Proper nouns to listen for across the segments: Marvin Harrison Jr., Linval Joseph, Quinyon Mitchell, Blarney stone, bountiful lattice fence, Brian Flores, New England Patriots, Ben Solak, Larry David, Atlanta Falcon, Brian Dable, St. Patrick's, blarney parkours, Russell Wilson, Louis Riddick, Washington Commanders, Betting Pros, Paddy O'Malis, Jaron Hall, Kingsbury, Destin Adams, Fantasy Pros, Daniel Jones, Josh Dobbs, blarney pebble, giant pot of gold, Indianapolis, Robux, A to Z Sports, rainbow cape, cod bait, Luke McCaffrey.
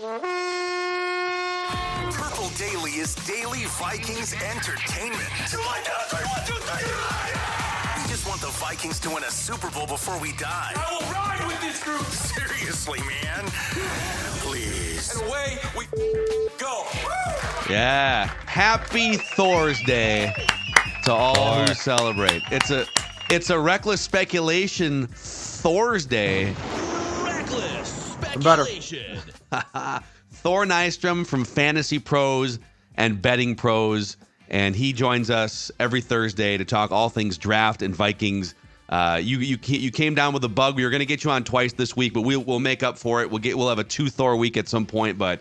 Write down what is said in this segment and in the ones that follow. Purple Daily is daily Vikings entertainment. 1, 2, 3, 1, 2, 3. We just want the Vikings to win a Super Bowl before we die. I will ride with this group. Seriously, man. Please. And away we go. Yeah. Happy Thor's Day to all who celebrate. It's a reckless speculation Thor's Day. Reckless speculation. Thor Nystrom from Fantasy Pros and Betting Pros, and he joins us every Thursday to talk all things draft and Vikings. You came down with a bug. We were going to get you on twice this week, but we'll make up for it. We'll have a two Thor week at some point. But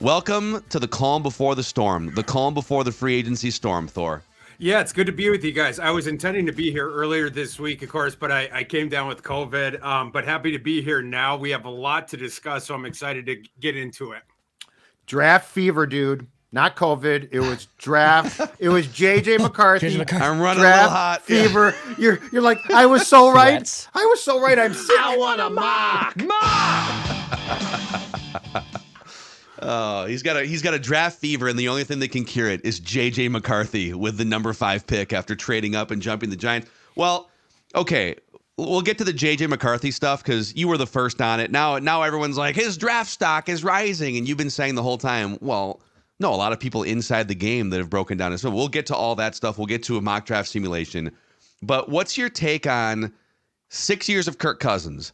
welcome to the calm before the storm, the calm before the free agency storm, Thor. Yeah, it's good to be with you guys. I was intending to be here earlier this week, of course, but I came down with COVID, but happy to be here now. We have a lot to discuss, so I'm excited to get into it. Draft fever, dude. Not COVID. It was draft. It was JJ McCarthy. I'm running draft a little hot. Fever. Yeah. You're like, I was so right. I was so right. I'm sick. I want a mock. Oh, he's got a draft fever, and the only thing that can cure it is JJ McCarthy with the number 5 pick after trading up and jumping the Giants. Well, okay, we'll get to the JJ McCarthy stuff because you were the first on it. Now everyone's like, his draft stock is rising, and you've been saying the whole time, well, no, a lot of people inside the game that have broken down. So we'll get to all that stuff. We'll get to a mock draft simulation. But what's your take on 6 years of Kirk Cousins?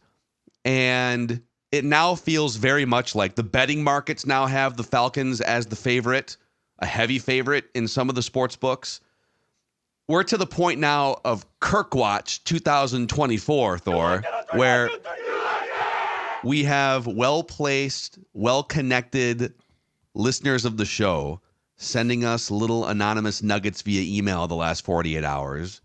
And it now feels very much like the betting markets now have the Falcons as the favorite, a heavy favorite in some of the sports books. We're to the point now of Kirk Watch 2024, Thor, where we have well-placed, well-connected listeners of the show sending us little anonymous nuggets via email the last 48 hours.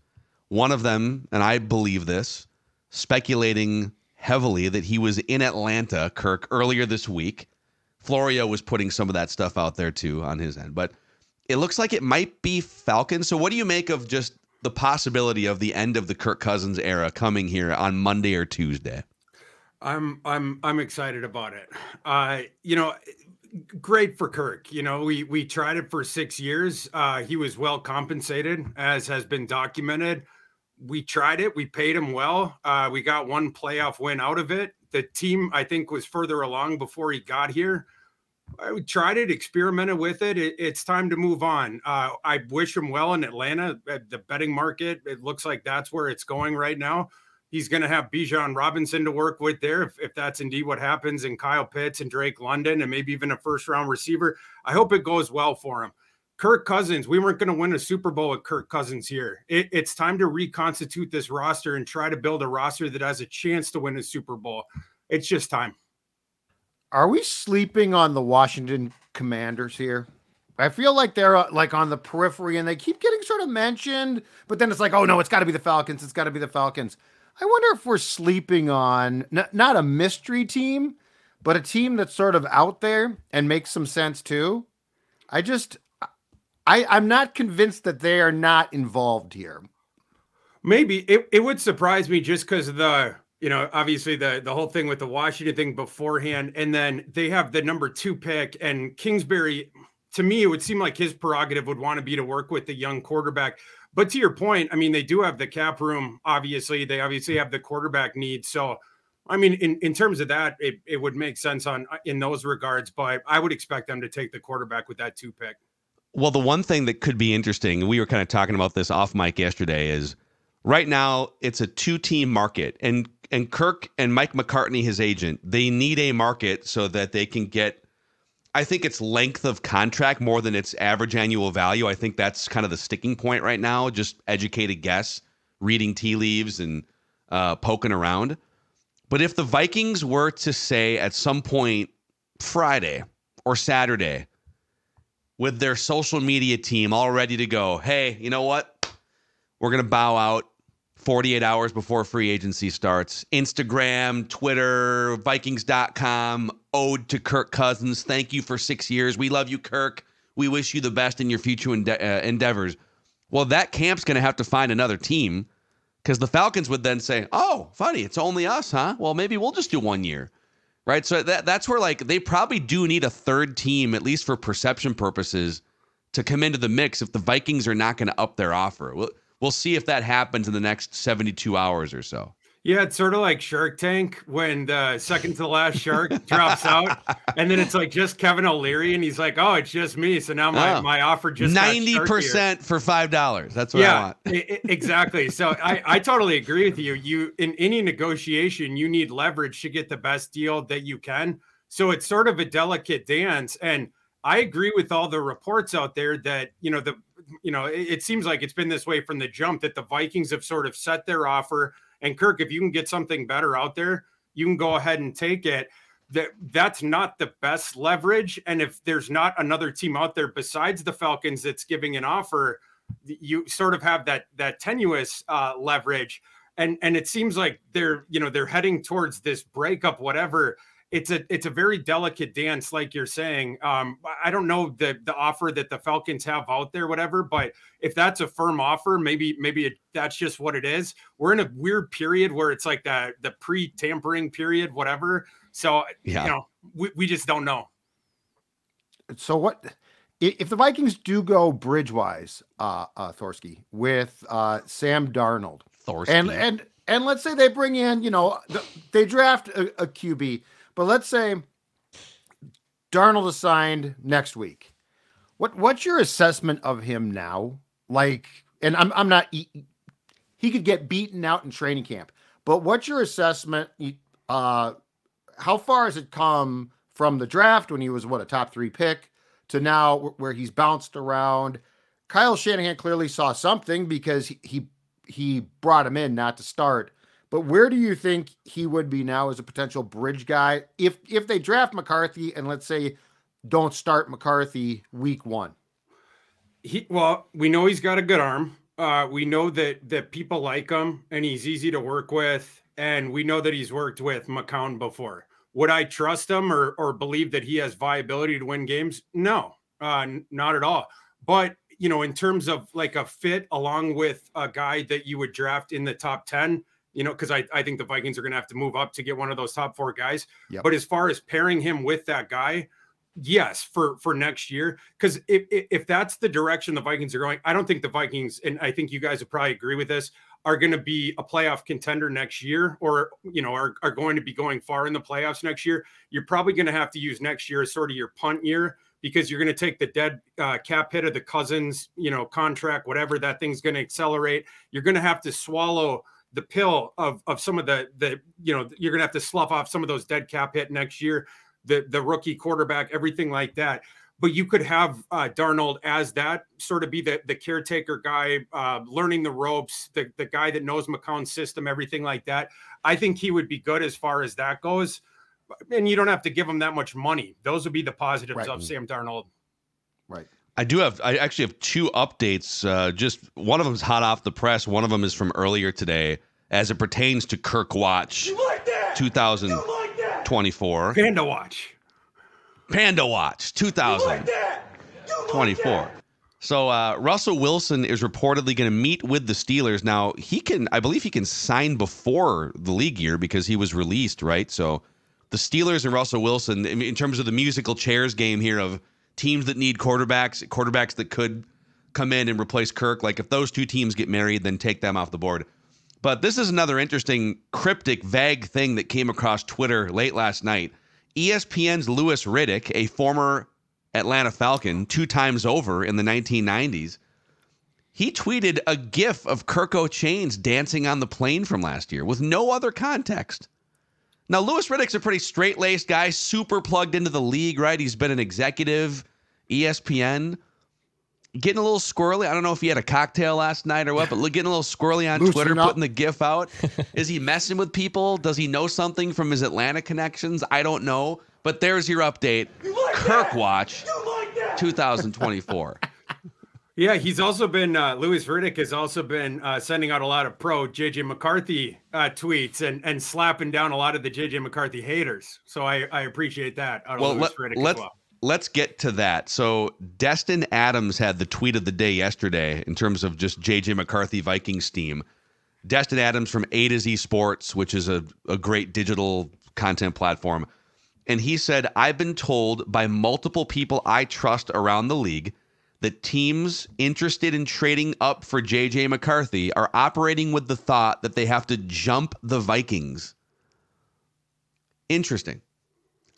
One of them, and I believe this, speculating heavily that he was in Atlanta, Kirk, earlier this week. Florio was putting some of that stuff out there too on his end, but it looks like it might be Falcons. So what do you make of just the possibility of the end of the Kirk Cousins era coming here on Monday or Tuesday? I'm excited about it. Great for Kirk. We tried it for 6 years. He was well compensated, as has been documented. We tried it. We paid him well. We got one playoff win out of it. The team, I think, was further along before he got here. I tried it, experimented with it. It's time to move on. I wish him well in Atlanta. At the betting market, it looks like that's where it's going right now. He's going to have Bijan Robinson to work with there, if that's indeed what happens, and Kyle Pitts and Drake London and maybe even a first-round receiver. I hope it goes well for him. Kirk Cousins, we weren't going to win a Super Bowl with Kirk Cousins here. It's time to reconstitute this roster and try to build a roster that has a chance to win a Super Bowl. It's just time. Are we sleeping on the Washington Commanders here? I feel like they're like on the periphery and they keep getting sort of mentioned, but then it's like, oh no, it's got to be the Falcons. It's got to be the Falcons. I wonder if we're sleeping on not a mystery team, but a team that's sort of out there and makes some sense too. I'm not convinced that they are not involved here. Maybe it would surprise me just because of the, obviously the whole thing with the Washington thing beforehand. And then they have the number 2 pick, and Kingsbury, to me, it would seem like his prerogative would want to be to work with the young quarterback. But to your point, I mean, they do have the cap room. Obviously, they obviously have the quarterback need. So, I mean, in terms of that, it would make sense in those regards, but I would expect them to take the quarterback with that 2 pick. Well, the one thing that could be interesting, we were kind of talking about this off mic yesterday, is right now it's a 2-team market, and Kirk and Mike McCartney, his agent, they need a market so that they can get, I think it's length of contract more than its average annual value. I think that's kind of the sticking point right now, just educated guess, reading tea leaves and poking around. But if the Vikings were to say at some point Friday or Saturday, with their social media team all ready to go, hey, you know what? We're going to bow out 48 hours before free agency starts. Instagram, Twitter, Vikings.com, ode to Kirk Cousins. Thank you for 6 years. We love you, Kirk. We wish you the best in your future endeavors. Well, that camp's going to have to find another team, because the Falcons would then say, oh, funny, it's only us, huh? Well, maybe we'll just do 1 year. right? So that's where, like, they probably do need a third team, at least for perception purposes, to come into the mix if the Vikings are not going to up their offer. We'll see if that happens in the next 72 hours or so. Yeah, it's sort of like Shark Tank when the second to last shark drops out, and then it's like just Kevin O'Leary, and he's like, "Oh, it's just me." So now my offer just 90% for $5. That's what I want. Exactly. So I totally agree with you. You in any negotiation, you need leverage to get the best deal that you can. So it's sort of a delicate dance, and I agree with all the reports out there that it seems like it's been this way from the jump that the Vikings have sort of set their offer. And Kirk, if you can get something better out there, you can go ahead and take it. That's not the best leverage. And if there's not another team out there besides the Falcons that's giving an offer, you sort of have that tenuous leverage. And it seems like they're heading towards this breakup, whatever. It's a very delicate dance, like you're saying. I don't know the offer that the Falcons have out there, whatever, but if that's a firm offer, maybe that's just what it is. We're in a weird period where it's like the pre-tampering period, whatever. So, we just don't know. So what if the Vikings do go bridge-wise, Thorsky, with Sam Darnold? Thorsky. And let's say they bring in, they draft a QB. But let's say Darnold is signed next week. What's your assessment of him now? Like, and I'm not. He could get beaten out in training camp. But what's your assessment? How far has it come from the draft when he was a top 3 pick to now where he's bounced around? Kyle Shanahan clearly saw something because he brought him in not to start. But where do you think he would be now as a potential bridge guy if they draft McCarthy and let's say don't start McCarthy week 1? We know he's got a good arm. We know that people like him and he's easy to work with. And we know that he's worked with McCown before. Would I trust him or believe that he has viability to win games? No, not at all. But, in terms of like a fit along with a guy that you would draft in the top 10, because I think the Vikings are going to have to move up to get one of those top 4 guys. Yep. But as far as pairing him with that guy, yes, for next year. Because if that's the direction the Vikings are going, I don't think the Vikings, and I think you guys would probably agree with this, are going to be a playoff contender next year or, are going to be going far in the playoffs next year. You're probably going to have to use next year as sort of your punt year because you're going to take the dead cap hit of the Cousins, contract, whatever that thing's going to accelerate. You're going to have to swallow the pill of some of the you're going to have to slough off some of those dead cap hit next year, the rookie quarterback, everything like that. But you could have Darnold as that sort of be the caretaker guy, learning the ropes, the guy that knows McCown's system, everything like that. I think he would be good as far as that goes. And you don't have to give him that much money. Those would be the positives of Sam Darnold. Right. I actually have two updates. Just one of them is hot off the press. One of them is from earlier today as it pertains to Kirk Watch 2024. Panda Watch 2024. So Russell Wilson is reportedly going to meet with the Steelers. Now I believe he can sign before the league year because he was released, right? So the Steelers and Russell Wilson, in terms of the musical chairs game here of teams that need quarterbacks that could come in and replace Kirk. Like if those two teams get married, then take them off the board. But this is another interesting, cryptic, vague thing that came across Twitter late last night. ESPN's Louis Riddick, a former Atlanta Falcon, 2 times over in the 1990s, he tweeted a GIF of Kirk O'Chain's dancing on the plane from last year with no other context. Now, Louis Riddick's a pretty straight-laced guy, super plugged into the league, right? He's been an executive, ESPN. Getting a little squirrely. I don't know if he had a cocktail last night or what, but getting a little squirrely on Twitter, putting the GIF out. Is he messing with people? Does he know something from his Atlanta connections? I don't know. But there's your update. Kirk Watch 2024. Yeah, he's also been, Louis Riddick has also been sending out a lot of pro JJ McCarthy tweets and slapping down a lot of the JJ McCarthy haters. So I appreciate that out of Louis Riddick as well. Let's get to that. So Destin Adams had the tweet of the day yesterday in terms of just JJ McCarthy Vikings team. Destin Adams from A to Z Sports, which is a great digital content platform. And he said, I've been told by multiple people I trust around the league that teams interested in trading up for JJ McCarthy are operating with the thought that they have to jump the Vikings. Interesting.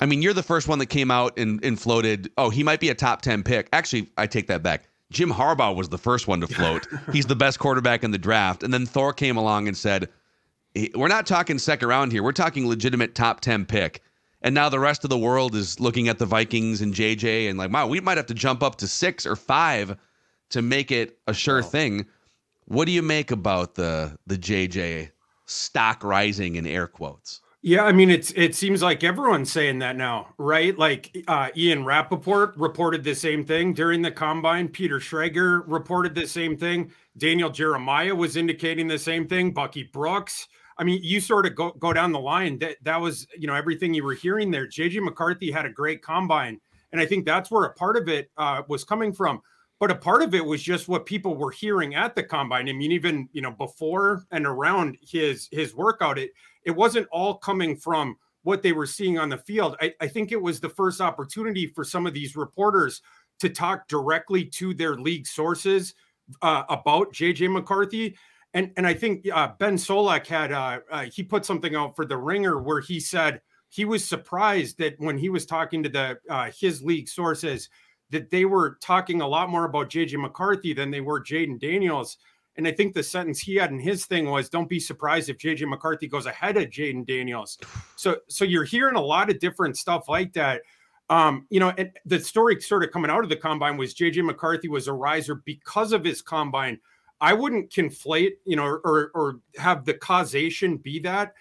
I mean, you're the first one that came out and floated, oh, he might be a top 10 pick. Actually, I take that back. Jim Harbaugh was the first one to float. He's the best quarterback in the draft. And then Thor came along and said, we're not talking second round here. We're talking legitimate top 10 pick. And now the rest of the world is looking at the Vikings and JJ and like, wow, we might have to jump up to 6 or 5 to make it a sure thing. What do you make about the JJ stock rising in air quotes? Yeah, I mean, it seems like everyone's saying that now, right? Like Ian Rappaport reported the same thing during the combine. Peter Schrager reported the same thing. Daniel Jeremiah was indicating the same thing. Bucky Brooks. I mean, you sort of go down the line. That was, you know, everything you were hearing there. JJ McCarthy had a great combine, and I think that's where a part of it was coming from. But a part of it was just what people were hearing at the combine. I mean, even, you know, before and around his workout, it wasn't all coming from what they were seeing on the field. I think it was the first opportunity for some of these reporters to talk directly to their league sources about JJ McCarthy. And I think Ben Solak had, he put something out for the Ringer where he said he was surprised that when he was talking to his league sources, that they were talking a lot more about JJ McCarthy than they were Jaden Daniels. And I think the sentence he had in his thing was, don't be surprised if JJ McCarthy goes ahead of Jaden Daniels. So you're hearing a lot of different stuff like that. You know, and the story sort of coming out of the combine was JJ McCarthy was a riser because of his combine. I wouldn't conflate, you know, or have the causation be that.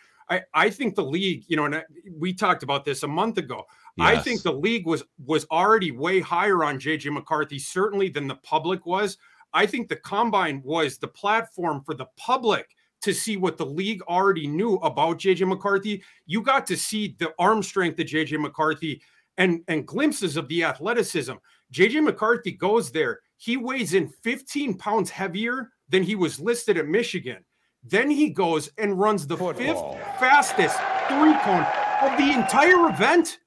I think the league, you know, and we talked about this a month ago. Yes. I think the league was already way higher on JJ McCarthy, certainly than the public was. I think the combine was the platform for the public to see what the league already knew about JJ McCarthy. You got to see the arm strength of JJ McCarthy and glimpses of the athleticism. JJ McCarthy goes there. He weighs in 15 pounds heavier than he was listed at Michigan. Then he goes and runs the fifth fastest three-cone of the entire event,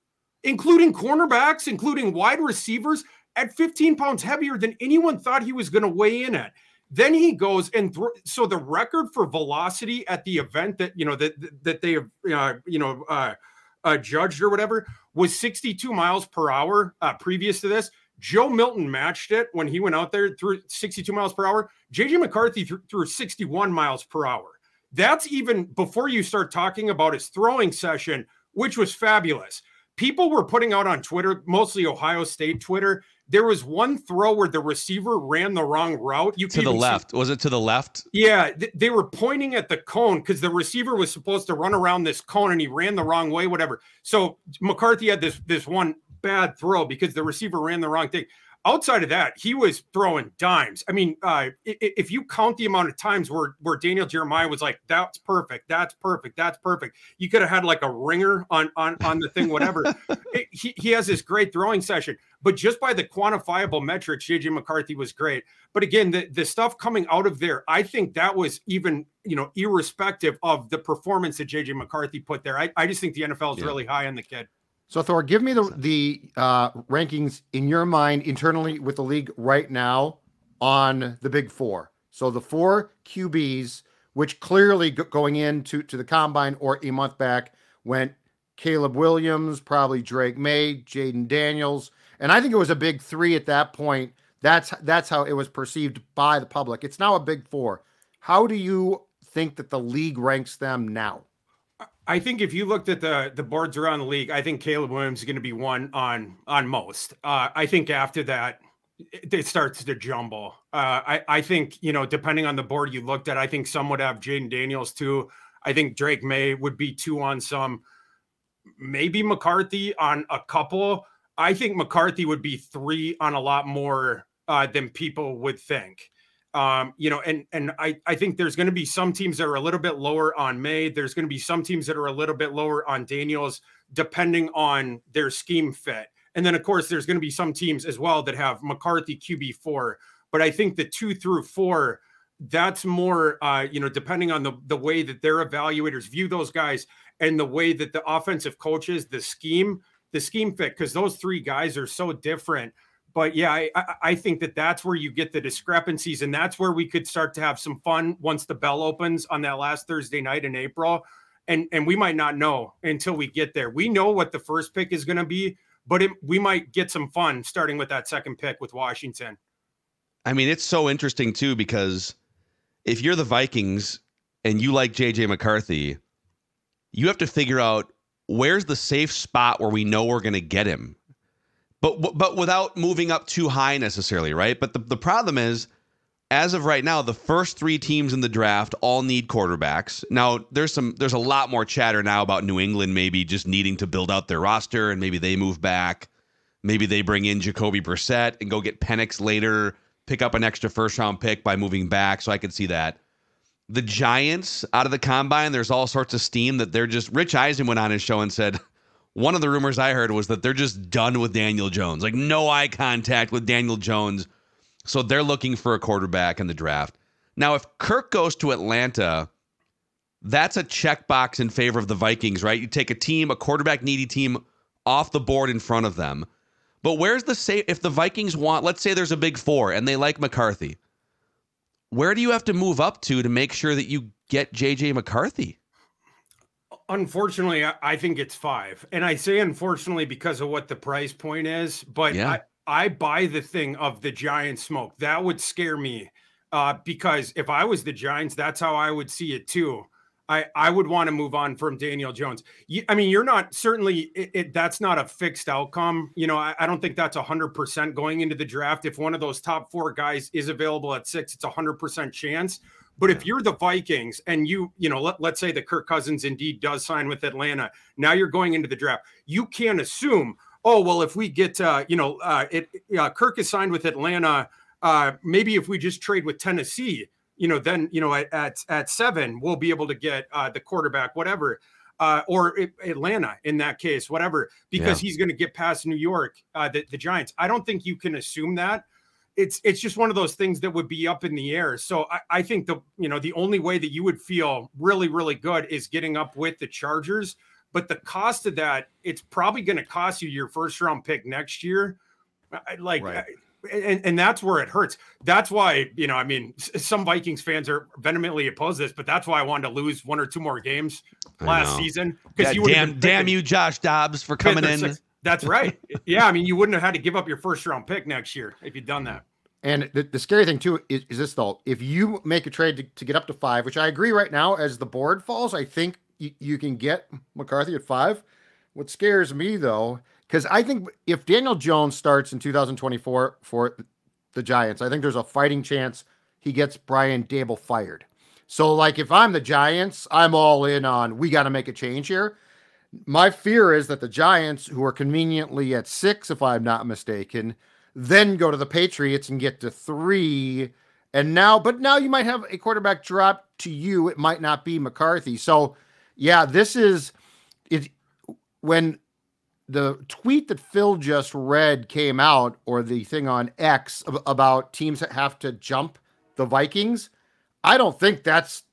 including cornerbacks, including wide receivers, at 15 pounds heavier than anyone thought he was going to weigh in at. Then he goes and so the record for velocity at the event that, you know, that they you know, judged or whatever was 62 miles per hour previous to this. Joe Milton matched it when he went out there through 62 miles per hour. JJ McCarthy threw 61 miles per hour. That's even before you start talking about his throwing session, which was fabulous. People were putting out on Twitter, mostly Ohio State Twitter, there was one throw where the receiver ran the wrong route. To the left. Was it to the left? Yeah. They were pointing at the cone because the receiver was supposed to run around this cone and he ran the wrong way, whatever. So McCarthy had this one bad throw because the receiver ran the wrong thing. Outside of that, he was throwing dimes. I mean, if you count the amount of times where Daniel Jeremiah was like, that's perfect, that's perfect, that's perfect. You could have had like a ringer on the thing, whatever. He has this great throwing session. But just by the quantifiable metrics, JJ McCarthy was great. But again, the stuff coming out of there, I think that was even, you know, irrespective of the performance that JJ McCarthy put there. I just think the NFL is really high on the kid. So, Thor, give me the rankings in your mind internally with the league right now on the big four. So the four QBs, which clearly going into the combine or a month back went Caleb Williams, probably Drake May, Jaden Daniels. And I think it was a big three at that point. That's how it was perceived by the public. It's now a big four. How do you think that the league ranks them now? I think if you looked at the boards around the league, I think Caleb Williams is going to be one on most. I think after that, it starts to jumble. I think, you know, depending on the board you looked at, I think some would have Jaden Daniels too. I think Drake May would be two on some, maybe McCarthy on a couple. I think McCarthy would be three on a lot more than people would think. You know, and I think there's going to be some teams that are a little bit lower on May. There's going to be some teams that are a little bit lower on Daniels, depending on their scheme fit. And then, of course, there's going to be some teams as well that have McCarthy QB4. But I think the 2 through 4, that's more, you know, depending on the way that their evaluators view those guys. and the way that the offensive coaches, the scheme fit, because those three guys are so different. But yeah, I think that that's where you get the discrepancies, and that's where we could start to have some fun once the bell opens on that last Thursday night in April. And we might not know until we get there. We know what the first pick is going to be, but we might get some fun starting with that second pick with Washington. I mean, it's so interesting too, because if you're the Vikings and you like JJ McCarthy, you have to figure out where's the safe spot where we know we're going to get him, but without moving up too high necessarily, right? But the problem is, as of right now, the first three teams in the draft all need quarterbacks. Now, there's a lot more chatter now about New England maybe just needing to build out their roster, and maybe they move back. Maybe they bring in Jacoby Brissett and go get Penix later, pick up an extra first-round pick by moving back, so I could see that. The Giants, out of the combine, there's all sorts of steam that they're just... Rich Eisen went on his show and said, one of the rumors I heard was that they're just done with Daniel Jones. Like, no eye contact with Daniel Jones. So they're looking for a quarterback in the draft. Now, if Kirk goes to Atlanta, that's a checkbox in favor of the Vikings, right? You take a team, a quarterback-needy team, off the board in front of them. But where's the safe? If the Vikings want, let's say there's a big four and they like McCarthy, where do you have to move up to make sure that you get JJ McCarthy? Unfortunately, I think it's five. And I say unfortunately because of what the price point is, but yeah. I buy the thing of the Giants smoke. That would scare me because if I was the Giants, that's how I would see it too. I would want to move on from Daniel Jones. I mean, you're not certainly that's not a fixed outcome. You know, I don't think that's 100% going into the draft. If one of those top four guys is available at 6, it's 100% chance. But if you're the Vikings and you know, let's say that Kirk Cousins indeed does sign with Atlanta. Now you're going into the draft. You can't assume, oh, well, if we get, Kirk is signed with Atlanta, maybe if we just trade with Tennessee, you know, then, you know, at 7, we'll be able to get the quarterback, whatever, or Atlanta in that case, whatever, because he's going to get past New York, the Giants. I don't think you can assume that. It's just one of those things that would be up in the air. So I think the only way that you would feel really, really good is getting up with the Chargers. But the cost of that, it's probably going to cost you your first round pick next year. Like, right. And that's where it hurts. That's why, you know, I mean, some Vikings fans are vehemently opposed to this, but that's why I wanted to lose one or two more games last season. Because damn you, Josh Dobbs, for coming in. 6. That's right. Yeah. I mean, you wouldn't have had to give up your first round pick next year if you'd done that. And the scary thing too is this though, if you make a trade to get up to 5, which I agree right now, as the board falls, I think you can get McCarthy at 5. What scares me, though, because I think if Daniel Jones starts in 2024 for the Giants, I think there's a fighting chance he gets Brian Dable fired. So, like, if I'm the Giants, I'm all in on we got to make a change here. My fear is that the Giants, who are conveniently at 6, if I'm not mistaken, then go to the Patriots and get to 3. And now, but now you might have a quarterback drop to you. It might not be McCarthy. So, yeah, this is it. When the tweet that Phil just read came out, or the thing on X about teams that have to jump the Vikings, I don't think that's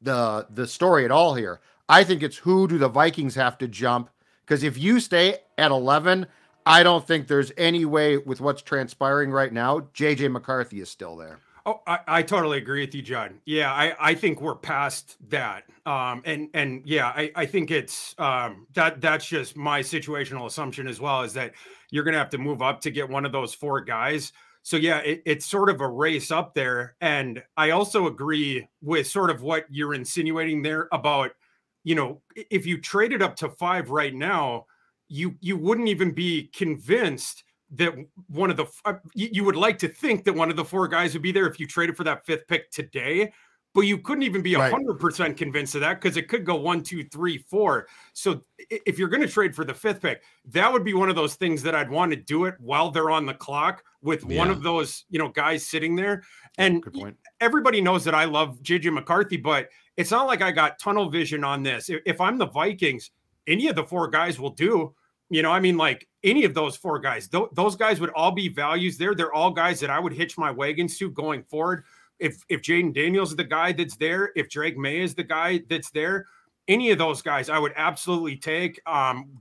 the story at all here. I think it's who do the Vikings have to jump? Because if you stay at 11, I don't think there's any way with what's transpiring right now, JJ McCarthy is still there. Oh, I totally agree with you, John. Yeah, I think we're past that. And yeah, I think it's that's just my situational assumption as well, is that you're going to have to move up to get one of those 4 guys. So yeah, it's sort of a race up there. And I also agree with sort of what you're insinuating there about, you know, if you traded up to 5 right now, you wouldn't even be convinced that one of the, you would like to think that one of the 4 guys would be there if you traded for that 5th pick today, but you couldn't even be 100% convinced of that because it could go 1, 2, 3, 4. So if you're going to trade for the 5th pick, that would be one of those things that I'd want to do it while they're on the clock with one of those, you know, guys sitting there. And good point. Everybody knows that I love JJ McCarthy, but it's not like I got tunnel vision on this. If I'm the Vikings, any of the 4 guys will do. You know, I mean, like any of those 4 guys, those guys would all be values there. They're all guys that I would hitch my wagons to going forward. If Jaden Daniels is the guy that's there, if Drake May is the guy that's there, Any of those guys I would absolutely take.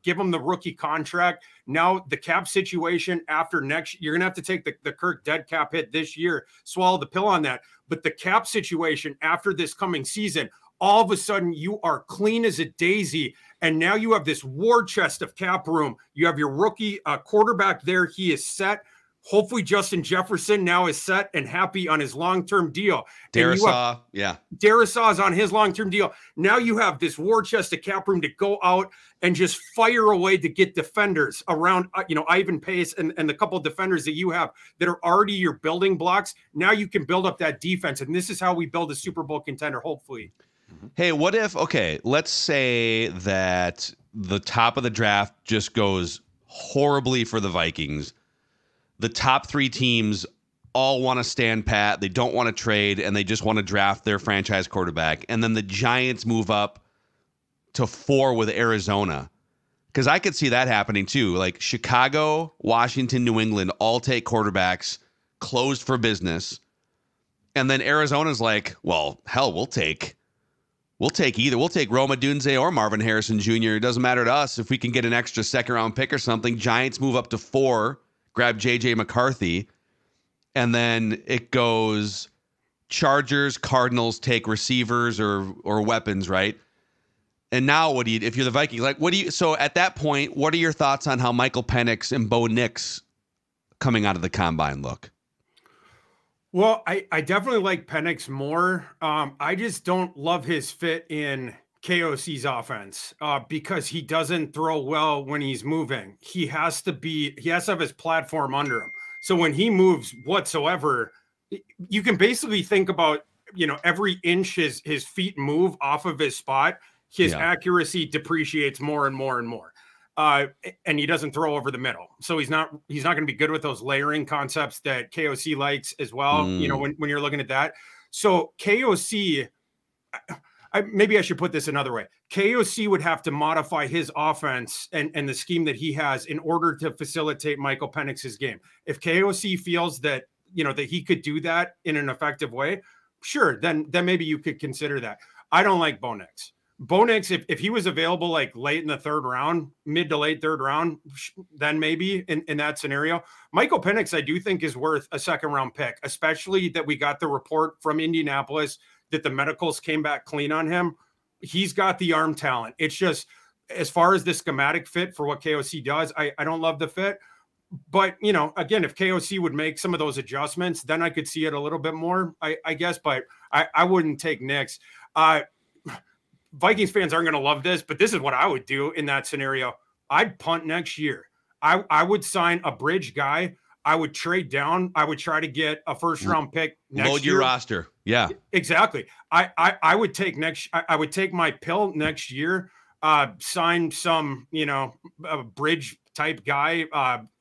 Give them the rookie contract. Now the cap situation after next, you're going to have to take the Kirk dead cap hit this year, swallow the pill on that. But the cap situation after this coming season, all of a sudden you are clean as a daisy. And now you have this war chest of cap room. You have your rookie quarterback there. He is set. Hopefully Justin Jefferson now is set and happy on his long-term deal. Darisaw, yeah. Darisaw is on his long-term deal. Now you have this war chest of cap room to go out and just fire away to get defenders around, Ivan Pace and the couple of defenders that you have that are already your building blocks. Now you can build up that defense, and this is how we build a Super Bowl contender, hopefully. Hey, what if, okay, let's say that the top of the draft just goes horribly for the Vikings. The top three teams all want to stand pat. They don't want to trade, and they just want to draft their franchise quarterback. And then the Giants move up to 4 with Arizona. Because I could see that happening too. Like Chicago, Washington, New England all take quarterbacks, closed for business. And then Arizona's like, well, hell, we'll take either. We'll take Roma Dunze or Marvin Harrison Jr. It doesn't matter to us if we can get an extra second-round pick or something. Giants move up to 4. Grab JJ McCarthy, and then it goes Chargers, Cardinals take receivers or weapons, right? And now what do you, if you're the Vikings, like what do you, so at that point, what are your thoughts on how Michael Penix and Bo Nix coming out of the combine look? Well, I definitely like Penix more. I just don't love his fit in KOC's offense because he doesn't throw well when he's moving. He has to have his platform under him. So when he moves whatsoever, you can basically think about, every inch his feet move off of his spot, his accuracy depreciates more and more and more. And he doesn't throw over the middle. So he's not going to be good with those layering concepts that KOC likes as well. When you're looking at that. So KOC, maybe I should put this another way. KOC would have to modify his offense and the scheme that he has in order to facilitate Michael Penix's game. If KOC feels that, that he could do that in an effective way, sure, then maybe you could consider that. I don't like Bo Nix. Bo Nix, if he was available like late in the third round, mid to late third round, then maybe in that scenario. Michael Penix, I do think, is worth a second-round pick, especially that we got the report from Indianapolis that the medicals came back clean on him. He's got the arm talent. It's just, as far as the schematic fit for what KOC does, I don't love the fit. But, again, if KOC would make some of those adjustments, then I could see it a little bit more, I guess. But I wouldn't take Nix. Vikings fans aren't going to love this, but this is what I would do in that scenario. I'd punt next year. I would sign a bridge guy. I would trade down. I would try to get a first-round pick next year. Load your roster. Yeah, exactly. I would take my pill next year, sign some, a bridge type guy,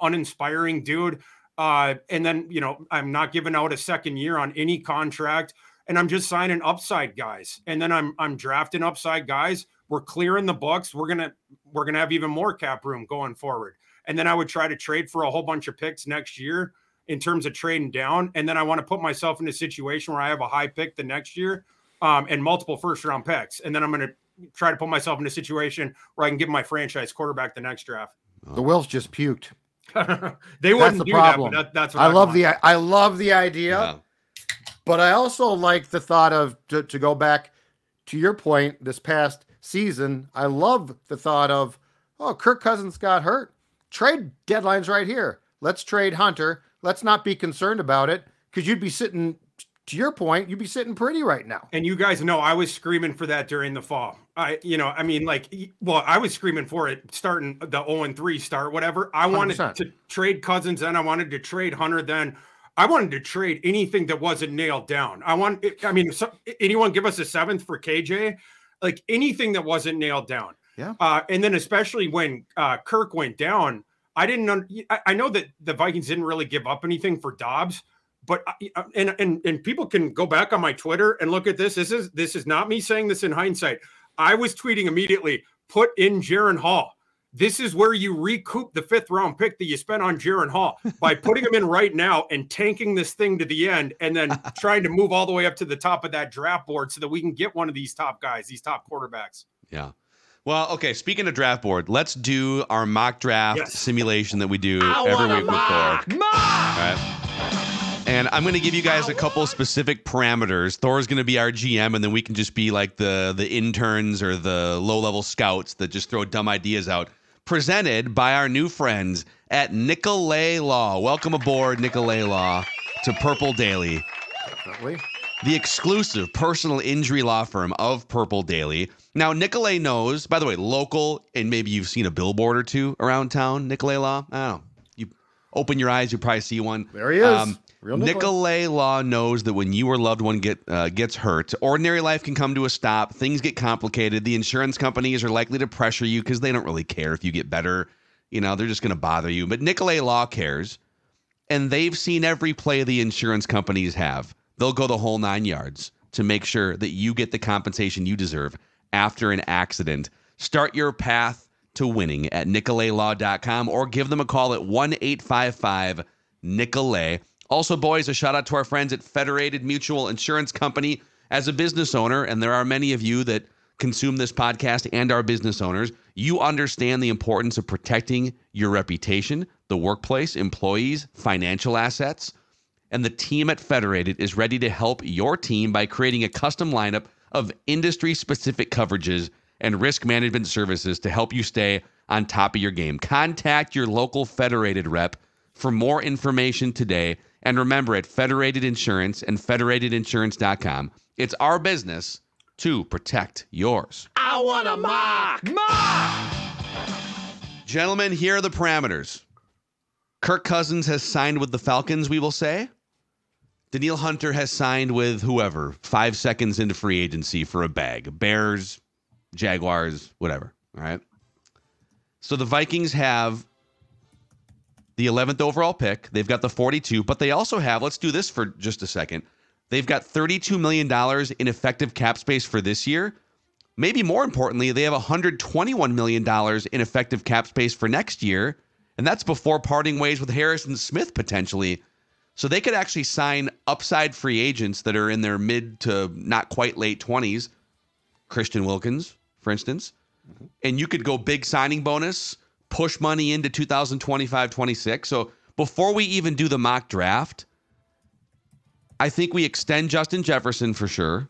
uninspiring dude. And then, I'm not giving out a second year on any contract, and I'm just signing upside guys. And then I'm drafting upside guys. We're clearing the books. We're going to have even more cap room going forward. And then I would try to trade for a whole bunch of picks next year in terms of trading down. And then I want to put myself in a situation where I have a high pick the next year and multiple first-round picks. And then I'm going to try to put myself in a situation where I can give my franchise quarterback the next draft. The Wills just puked. They wouldn't do that, but that's what I love. I love the idea, but I also like the thought of, to go back to your point this past season, I love the thought of, oh, Kirk Cousins got hurt. Trade deadline's right here. Let's trade Hunter. Let's not be concerned about it, because you'd be sitting, to your point, you'd be sitting pretty right now. And you guys know I was screaming for that during the fall. I was screaming for it starting the 0-3 start, whatever. I wanted 100%. To trade Cousins then. I wanted to trade Hunter then. I wanted to trade anything that wasn't nailed down. Anyone give us a 7th for KJ? Like anything that wasn't nailed down. Yeah. And then especially when Kirk went down, I know that the Vikings didn't really give up anything for Dobbs, but and people can go back on my Twitter and look at this. This is not me saying this in hindsight. I was tweeting immediately, put in Jaron Hall. This is where you recoup the 5th-round pick that you spent on Jaron Hall by putting him in right now and tanking this thing to the end and then trying to move all the way up to the top of that draft board so that we can get one of these top guys, these top quarterbacks. Yeah. Well, okay, speaking of draft board, let's do our mock draft simulation that we do every week with Thor. All right. And I'm going to give you guys a couple specific parameters. Thor's going to be our GM, and then we can just be like the interns or the low-level scouts that just throw dumb ideas out. Presented by our new friends at Nicolet Law. Welcome aboard, Nicolet Law, to Purple Daily. Definitely. The exclusive personal injury law firm of Purple Daily. Now, Nicolet knows, by the way, local, and maybe you've seen a billboard or two around town, Nicolet Law. I don't know. You open your eyes, you probably see one. There he is. Nicolet Law knows that when you or loved one gets hurt, ordinary life can come to a stop. Things get complicated. The insurance companies are likely to pressure you because they don't really care if you get better. You know, they're just going to bother you. But Nicolet Law cares, and they've seen every play the insurance companies have. They'll go the whole 9 yards to make sure that you get the compensation you deserve after an accident. Start your path to winning at NicoletLaw.com or give them a call at 1-855-NICOLET. Also, boys, a shout out to our friends at Federated Mutual Insurance Company. As a business owner, and there are many of you that consume this podcast and are business owners, you understand the importance of protecting your reputation, the workplace, employees, financial assets. And the team at Federated is ready to help your team by creating a custom lineup of industry-specific coverages and risk management services to help you stay on top of your game. Contact your local Federated rep for more information today. And remember, at Federated Insurance and federatedinsurance.com, it's our business to protect yours. I want to mock! Mock! Gentlemen, here are the parameters. Kirk Cousins has signed with the Falcons, we will say. Danielle Hunter has signed with whoever, 5 seconds into free agency for a bag. Bears, Jaguars, whatever. All right. So the Vikings have the 11th overall pick. They've got the 42, but they also have, let's do this for just a second. They've got $32 million in effective cap space for this year. Maybe more importantly, they have $121 million in effective cap space for next year. And that's before parting ways with Harrison Smith, potentially. So they could actually sign upside free agents that are in their mid to not quite late 20s. Christian Wilkins, for instance. Mm-hmm. And you could go big signing bonus, push money into 2025-26. So before we even do the mock draft, I think we extend Justin Jefferson for sure.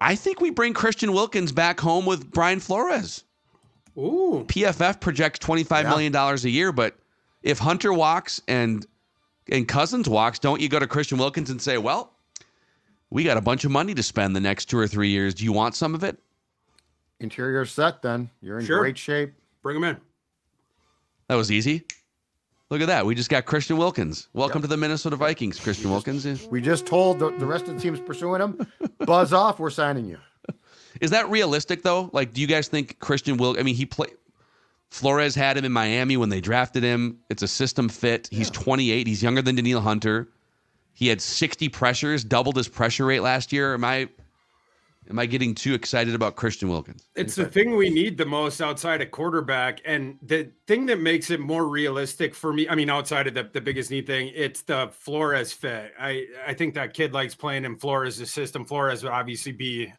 I think we bring Christian Wilkins back home with Brian Flores. Ooh. PFF projects $25 million a year, but if Hunter walks and Cousins walks, don't you go to Christian Wilkins and say, well, we got a bunch of money to spend the next 2 or 3 years. Do you want some of it? Interior set, then. You're in great shape. Bring him in. That was easy. Look at that. We just got Christian Wilkins. Welcome to the Minnesota Vikings, Christian Wilkins. We just told the rest of the team's pursuing him, buzz off, we're signing you. Is that realistic, though? Like, do you guys think Christian Wilkins... I mean, he played... Flores had him in Miami when they drafted him. It's a system fit. He's 28. He's younger than Danielle Hunter. He had 60 pressures, doubled his pressure rate last year. Am I getting too excited about Christian Wilkins? It's the thing we need the most outside of quarterback. And the thing that makes it more realistic for me, I mean, outside of the biggest need thing, it's the Flores fit. I think that kid likes playing in Flores' system. Flores would obviously be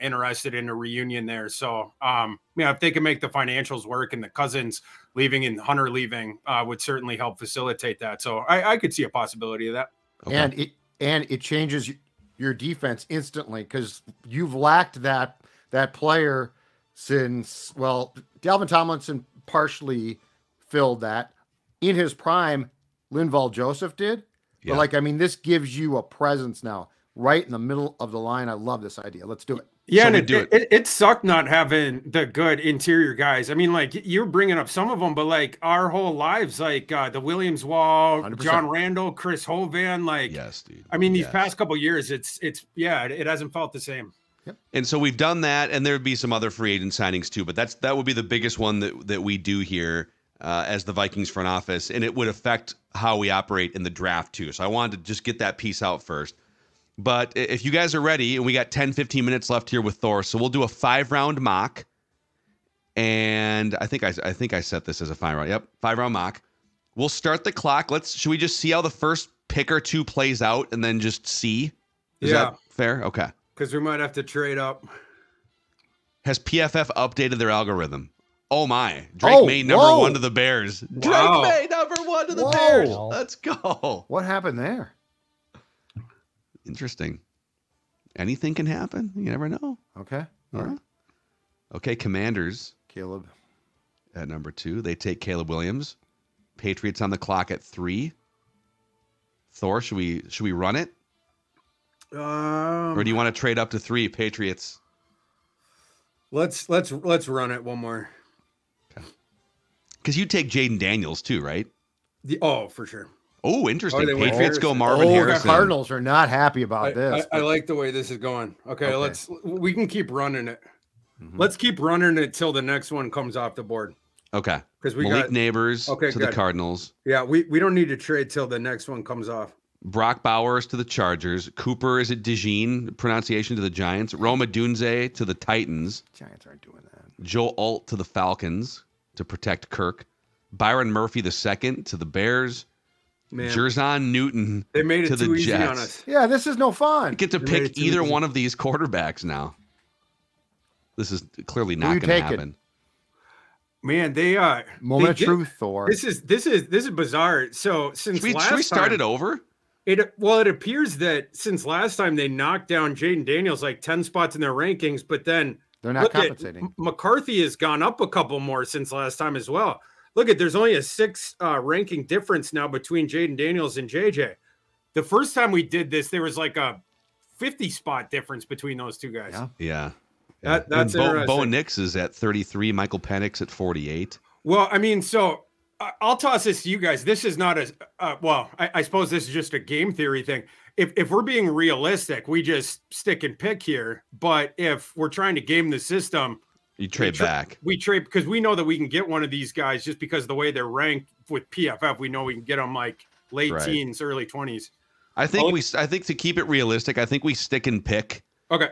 interested in a reunion there. So if they can make the financials work, and the Cousins leaving and Hunter leaving would certainly help facilitate that. So I could see a possibility of that. Okay. And it changes your defense instantly, because you've lacked that player since, well, Dalvin Tomlinson partially filled that. In his prime, Linval Joseph did. Yeah. But this gives you a presence now right in the middle of the line. I love this idea. Let's do it. Yeah, so and it sucked not having the good interior guys. I mean, you're bringing up some of them, but our whole lives, the Williams Wall, 100%. John Randall, Chris Hovan, yes, dude. I mean, these past couple of years, it hasn't felt the same. Yep. And so we've done that, and there would be some other free agent signings too, but that would be the biggest one that we do here as the Vikings front office, and it would affect how we operate in the draft too. So I wanted to just get that piece out first. But if you guys are ready, and we got 10, 15 minutes left here with Thor, so we'll do a 5-round mock. And I think I set this as a 5-round. Yep, 5-round mock. We'll start the clock. Should we just see how the first pick or two plays out and then just see? Is that fair? Okay. Because we might have to trade up. Has PFF updated their algorithm? Oh my. Drake May number one to the Bears. Wow. Drake May number 1 to the Bears. Let's go. What happened there? Interesting. Anything can happen. You never know. Okay. All right. Okay, Commanders. Caleb. At number 2, they take Caleb Williams. Patriots on the clock at 3. Thor, should we run it? Or do you want to trade up to 3, Patriots? Let's run it one more. Okay. Because you take Jaden Daniels too, right? For sure. Oh, interesting. Patriots go Marvin Harrison. The Cardinals are not happy about this. I like the way this is going. Okay. we can keep running it. Mm-hmm. Let's keep running it till the next one comes off the board. Okay. Because we got Neighbors to the Cardinals. Yeah, we don't need to trade till the next one comes off. Brock Bowers to the Chargers. Cooper is at Dejean, pronunciation, to the Giants. Roma Dunze to the Titans. Giants aren't doing that. Joe Alt to the Falcons to protect Kirk. Byron Murphy II to the Bears. Jerzon Newton they made it to the Jets. On us. Yeah, this is no fun. You get to pick either one of these quarterbacks now. This is clearly not going to happen. Man, they are moment of truth, Thor. This is bizarre. So since should we start it over? It appears that since last time they knocked down Jaden Daniels like 10 spots in their rankings, but then they're not compensating. McCarthy has gone up a couple more since last time as well. Look at there's only a 6 ranking difference now between Jaden Daniels and JJ. The first time we did this, there was like a 50 spot difference between those two guys. Yeah. That's interesting. Bo Nix is at 33. Michael Penix at 48. Well, I mean, so I'll toss this to you guys. This is not a I suppose this is just a game theory thing. If we're being realistic, we just stick and pick here. But if we're trying to game the system, you trade back. We trade because we know that we can get one of these guys just because of the way they're ranked with PFF. We know we can get them like late teens, early 20s. I think to keep it realistic, I think we stick and pick. Okay.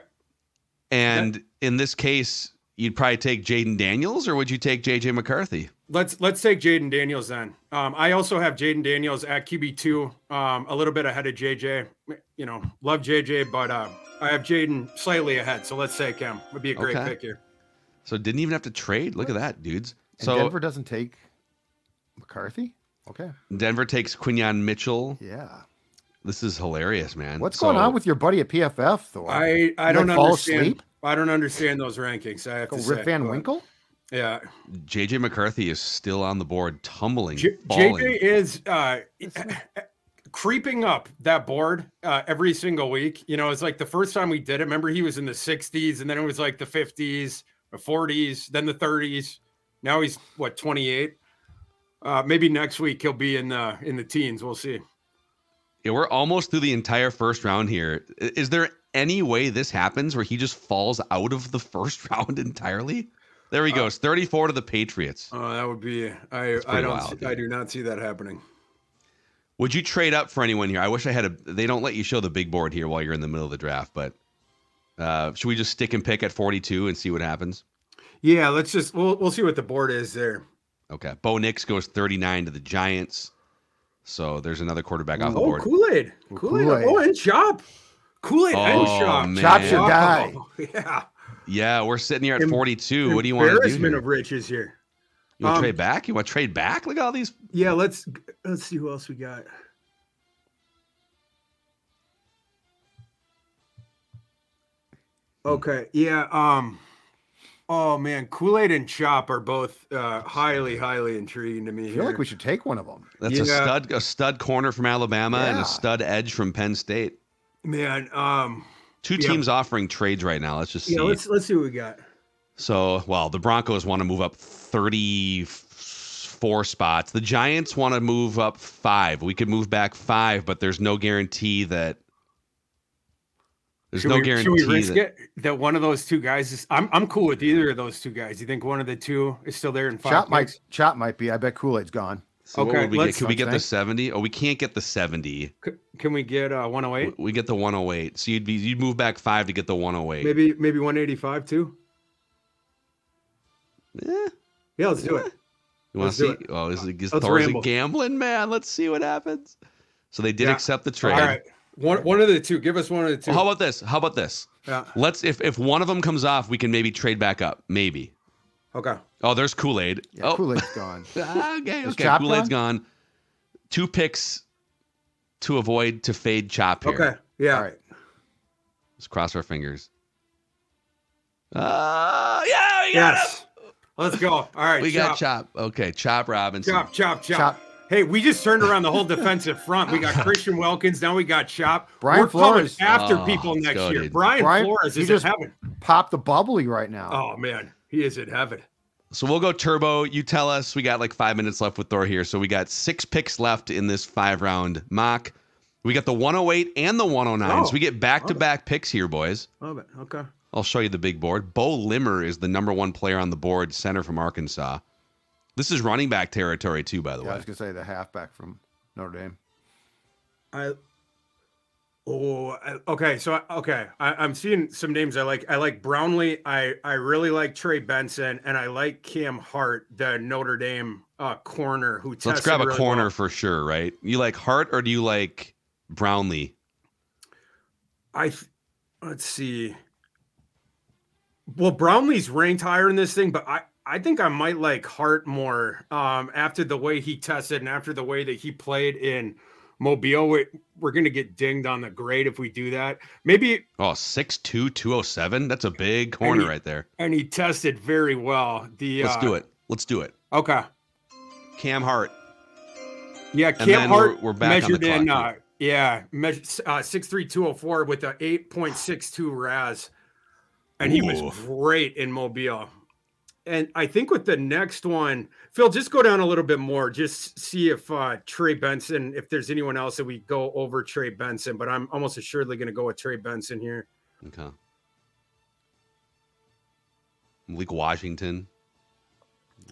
And in this case, you'd probably take Jaden Daniels, or would you take JJ McCarthy? Let's take Jaden Daniels then. I also have Jaden Daniels at QB2, a little bit ahead of JJ. You know, love JJ, but I have Jaden slightly ahead, so let's take him. Would be a great pick here. So didn't even have to trade. Look at that, dudes. So and Denver doesn't take McCarthy. Okay. Denver takes Quinyon Mitchell. Yeah. This is hilarious, man. What's going on with your buddy at PFF, Thor? I don't understand. Asleep? I don't understand those rankings. I have to say. Rip Van Winkle? Yeah. JJ McCarthy is still on the board, tumbling. JJ is creeping up that board every single week. You know, it's like the first time we did it. Remember, he was in the 60s, and then it was like the 50s, the 40s, then the 30s. Now he's, what, 28? Maybe next week he'll be in the teens. We'll see. Yeah, we're almost through the entire first round here. Is there any way this happens where he just falls out of the first round entirely? There he goes, 34 to the Patriots. Oh, that would be I do not see that happening. Would you trade up for anyone here? I wish I had they don't let you show the big board here while you're in the middle of the draft, but should we just stick and pick at 42 and see what happens? Yeah, we'll see what the board is there. Okay. Bo Nix goes 39 to the Giants. So there's another quarterback off the board. Kool-Aid. Oh, and Chop. Kool-Aid and Chop. Chop should die. Yeah. Yeah, we're sitting here at 42. What do you want to do? Embarrassment of riches here. You want to trade back? You want to trade back? Look at all these. Yeah, let's see who else we got. Okay. Yeah. Oh man, Kool-Aid and Chop are both highly intriguing to me. I feel like we should take one of them. That's a stud corner from Alabama and a stud edge from Penn State. Man, two teams offering trades right now. Let's just see. Let's see what we got. So, well, the Broncos want to move up 34 spots. The Giants want to move up 5. We could move back 5, but there's no guarantee that. Should we risk that one of those two guys is? I'm cool with either of those two guys. You think one of the two is still there in 5? Chop might be. I bet Kool-Aid's gone. So okay, can we get the 70? Oh, we can't get the 70. Can we get 108? We get the 108. So you'd move back 5 to get the 108. Maybe 185 too. Yeah, let's do it. You want to see? Oh, this is Thor's a gambling man. Let's see what happens. So they did accept the trade. All right. One of the two. Give us one of the two. How about this? How about this? Yeah. Let's if one of them comes off, we can maybe trade back up. Maybe. Okay. Oh, there's Kool-Aid. Yeah, oh. Kool-Aid's gone. Okay. Kool-Aid's gone. Two picks to avoid to fade Chop here. Okay. Yeah. All right. Let's cross our fingers. Yeah. Yes. Him. Let's go. All right. We got Chop. Okay. Chop Robinson. Chop. Hey, we just turned around the whole defensive front. We got Christian Wilkins. Now we got Chop. We're Flores after people next year. Dude. Brian Flores is just in heaven. Pop the bubbly right now. Oh man, he is in heaven. So we'll go turbo. You tell us. We got like 5 minutes left with Thor here. So we got 6 picks left in this 5-round mock. We got the 108 and the 109. So we get back-to-back picks here, boys. Love it. Okay. I'll show you the big board. Bo Limmer is the #1 player on the board, center from Arkansas. This is running back territory too, by the way. I was gonna say the halfback from Notre Dame. I'm seeing some names I like. I like Brownlee. I really like Trey Benson, and I like Cam Hart, the Notre Dame corner who. Let's grab a really corner well. For sure, right? You like Hart or do you like Brownlee? Let's see. Well, Brownlee's ranked higher in this thing, but I think I might like Hart more after the way he tested and after the way that he played in Mobile. We're going to get dinged on the grade if we do that. Maybe. Oh, 6'2", 207. That's a big corner right there. And he tested very well. Let's do it. Okay. Cam Hart. Yeah, Cam Hart we're back measured on the clock, measured 6'3", 204 with an 8.62 RAS. And he was great in Mobile. And I think with the next one, Phil, just go down a little bit more. Just see if Trey Benson, if there's anyone else that we go over Trey Benson. But I'm almost assuredly going to go with Trey Benson here. Okay. Malik Washington,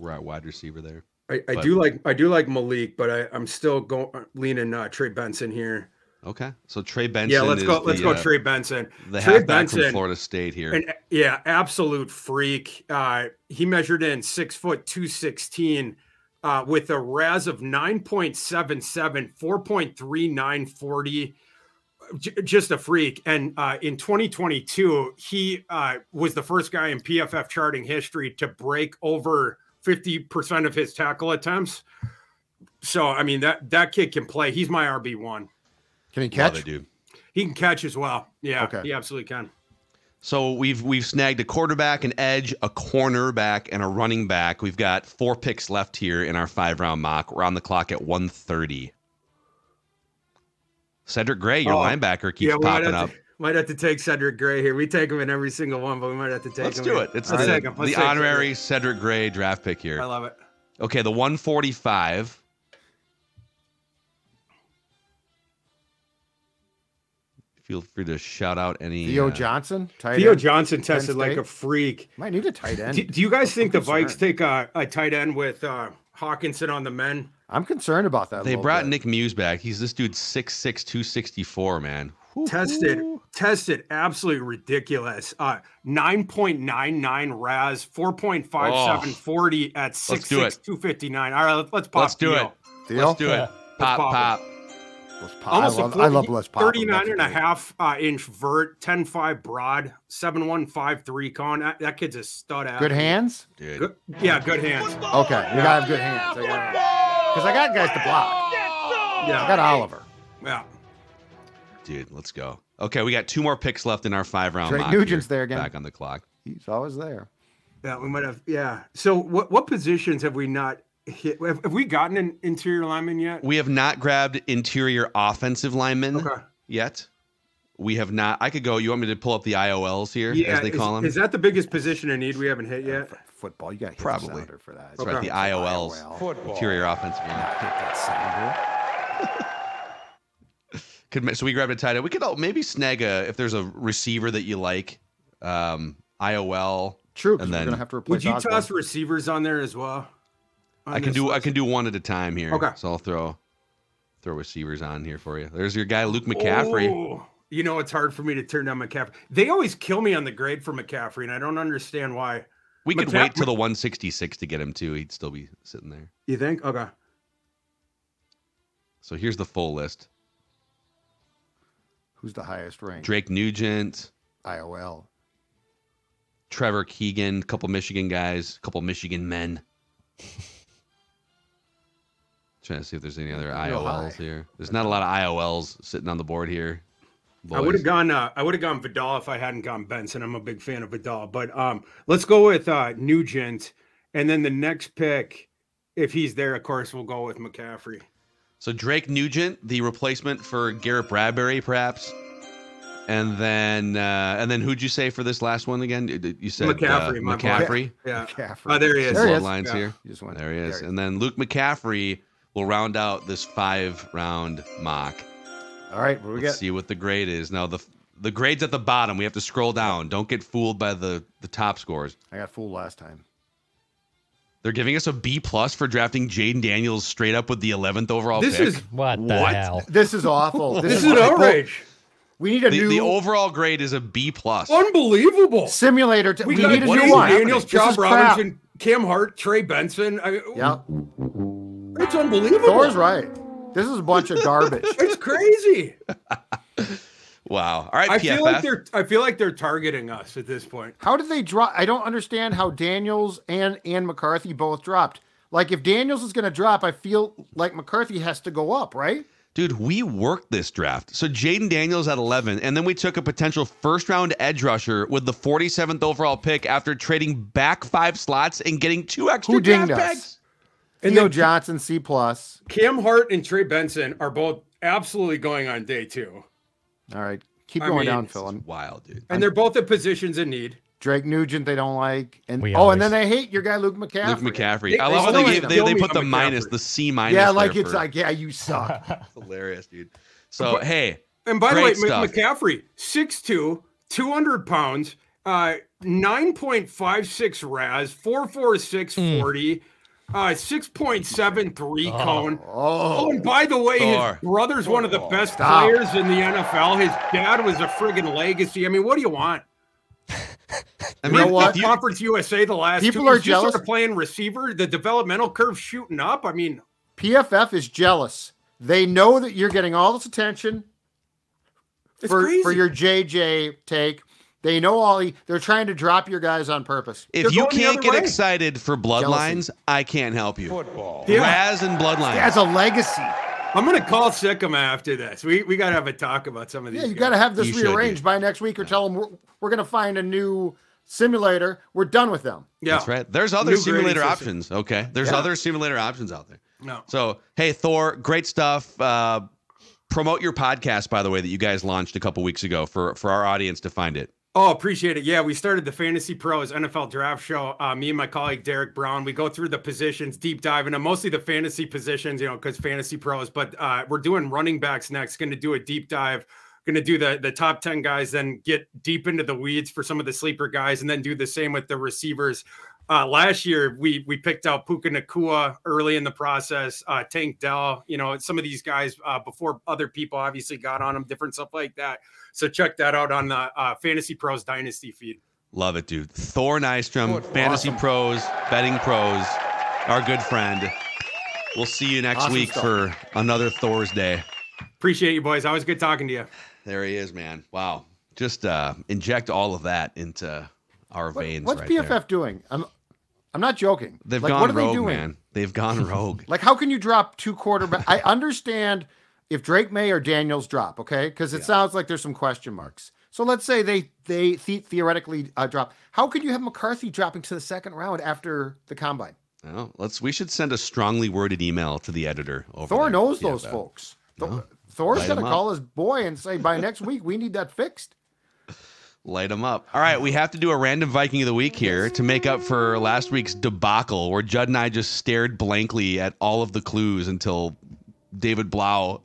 right wide receiver there. I do like Malik, but I'm still leaning Trey Benson here. Okay, so Trey Benson. Yeah, let's go Trey Benson. The halfback from Florida State here. And, yeah, absolute freak. He measured in 6 foot 216 with a RAS of 9.77, 4.3940. Just a freak. And in 2022, he was the first guy in PFF charting history to break over 50% of his tackle attempts. So I mean that kid can play. He's my RB1. Can he catch? He can catch as well. Yeah, okay. He absolutely can. So we've snagged a quarterback, an edge, a cornerback, and a running back. We've got 4 picks left here in our 5-round mock. We're on the clock at 1:30. Cedric Gray, your linebacker, keeps popping up. Might have to take Cedric Gray here. We take him in every single one, but we might have to take him. Let's do it. It's the honorary Cedric Gray draft pick here. I love it. Okay, the 145. Feel free to shout out any. Theo Johnson. Theo Johnson tested like a freak. Might need a tight end. Do you guys think the Vikes take a tight end with Hawkinson on the men? I'm concerned about that. They brought Nick Muse back. He's this dude 6'6", 264, man. Tested absolutely ridiculous. 9.99 RAS, 4.5740 at 6'6", 259. All right, let's pop. Let's do it. Let's do it. Pop. I love Les Pop. 39.5 inch vert, 10.5 broad, 7.153 cone. That kid's a stud. Good hands, dude. Good hands. Okay, you gotta have good hands. Because I got guys to block. Yeah, I got Oliver. Yeah, dude, let's go. Okay, we got 2 more picks left in our 5-round. Drake Nugent's there again. Back on the clock. He's always there. Yeah, we might have. Yeah. So what positions have we not? Have we gotten an interior lineman yet? We have not grabbed interior offensive linemen yet. We have not. I could go. You want me to pull up the IOLs here, as they call them? Is that the biggest position in need we haven't hit yet? For football, you got to hit probably the sounder for that. That's right. The IOLs, football. Interior offensive lineman. I think that's sounder. So we grabbed a tight end. We could maybe snag if there's a receiver that you like, IOL. True. And then we're gonna have to replace. Would you toss receivers on there as well? I can do one at a time here. Okay. So I'll throw receivers on here for you. There's your guy, Luke McCaffrey. Oh, you know, it's hard for me to turn down McCaffrey. They always kill me on the grade for McCaffrey, and I don't understand why. We could wait till the 166 to get him, too. He'd still be sitting there. You think? Okay. So here's the full list. Who's the highest ranked? Drake Nugent. IOL. Trevor Keegan, couple Michigan guys, couple Michigan men. Trying to see if there's any other IOLs here. There's not a lot of IOLs sitting on the board here. Boys. I would have gone Vidal if I hadn't gone Benson. I'm a big fan of Vidal, but let's go with Nugent, and then the next pick, if he's there, of course, we'll go with McCaffrey. So Drake Nugent, the replacement for Garrett Bradbury, perhaps. And then who'd you say for this last one again? You said McCaffrey. Yeah. McCaffrey. Oh, there he is. There he is. And then Luke McCaffrey will round out this 5-round mock. All right. What do we got? Let's see what the grade is. Now, the grade's at the bottom. We have to scroll down. Don't get fooled by the top scores. I got fooled last time. They're giving us a B+ for drafting Jaden Daniels straight up with the 11th overall pick. This is what the hell? This is awful. This is an outrage. We need a new. The overall grade is a B+. Unbelievable. Simulator. We need a new one. Daniels, John Robinson, Cam Hart, Trey Benson. Yeah. It's unbelievable. Thor's right. This is a bunch of garbage. It's crazy. Wow. All right. I feel like they're targeting us at this point. How did they drop? I don't understand how Daniels and McCarthy both dropped. Like, if Daniels is going to drop, I feel like McCarthy has to go up, right? Dude, we worked this draft. So Jaden Daniels at 11, and then we took a potential first-round edge rusher with the 47th overall pick after trading back 5 slots and getting 2 extra draft picks. Theo Johnson, C+. Cam Hart and Trey Benson are both absolutely going on day 2. All right. Keep going down, Phil. It's wild, dude. And they're both at positions in need. Drake Nugent, they don't like. And then they hate your guy, Luke McCaffrey. Luke McCaffry. I love how they put the minus, the C-. Yeah, like it's like, yeah, you suck. It's hilarious, dude. So, but, hey. And by the way, stuff. McCaffrey, 6'2", 200 pounds, 9.56 RAS, 4.46 40, 6.73 cone. Oh, and by the way, his brother's one of the best players in the NFL. His dad was a friggin' legacy. I mean, what do you want? I mean, what? Conference USA the last people 2 years, are jealous of playing receiver. The developmental curve shooting up. I mean, PFF is jealous. They know that you're getting all this attention for your JJ take. They know they're trying to drop your guys on purpose. If you can't get excited for bloodlines, I can't help you. Football, yeah. Raz and bloodlines as a legacy. I'm going to call Sikkim after this. We got to have a talk about some of these. Yeah, you got to have this rearranged by next week, or tell them we're going to find a new simulator. We're done with them. Yeah, that's right. There's other new simulator options. Okay, there's other simulator options out there. No. So, hey, Thor, great stuff. Promote your podcast, by the way, that you guys launched a couple weeks ago for our audience to find it. Oh, appreciate it. Yeah, we started the Fantasy Pros NFL Draft Show. Me and my colleague, Derek Brown, we go through the positions, deep dive into mostly the fantasy positions, you know, because Fantasy Pros, but we're doing running backs next. Going to do a deep dive. Going to do the top 10 guys, then get deep into the weeds for some of the sleeper guys, and then do the same with the receivers. Last year, we picked out Puka Nacua early in the process, Tank Dell, you know, some of these guys before other people obviously got on them, different stuff like that. So check that out on the Fantasy Pros Dynasty feed. Love it, dude. Thor Nystrom, Fantasy Pros, Betting Pros, our good friend. We'll see you next week for another Thor's Day. Appreciate you, boys. Always good talking to you. There he is, man. Wow. Just inject all of that into our veins. What's PFF doing? I'm not joking. They've gone rogue, man. They've gone rogue. Like, how can you drop 2 quarterbacks? I understand. If Drake May or Daniels drop, okay? Because it sounds like there's some question marks. So let's say they theoretically drop. How could you have McCarthy dropping to the 2nd round after the combine? Well, we should send a strongly worded email to the editor. Thor knows those folks. No, Thor's going to call his boy and say, by next week, we need that fixed. Light them up. All right, we have to do a random Viking of the week here to make up for last week's debacle where Judd and I just stared blankly at all of the clues until David Blau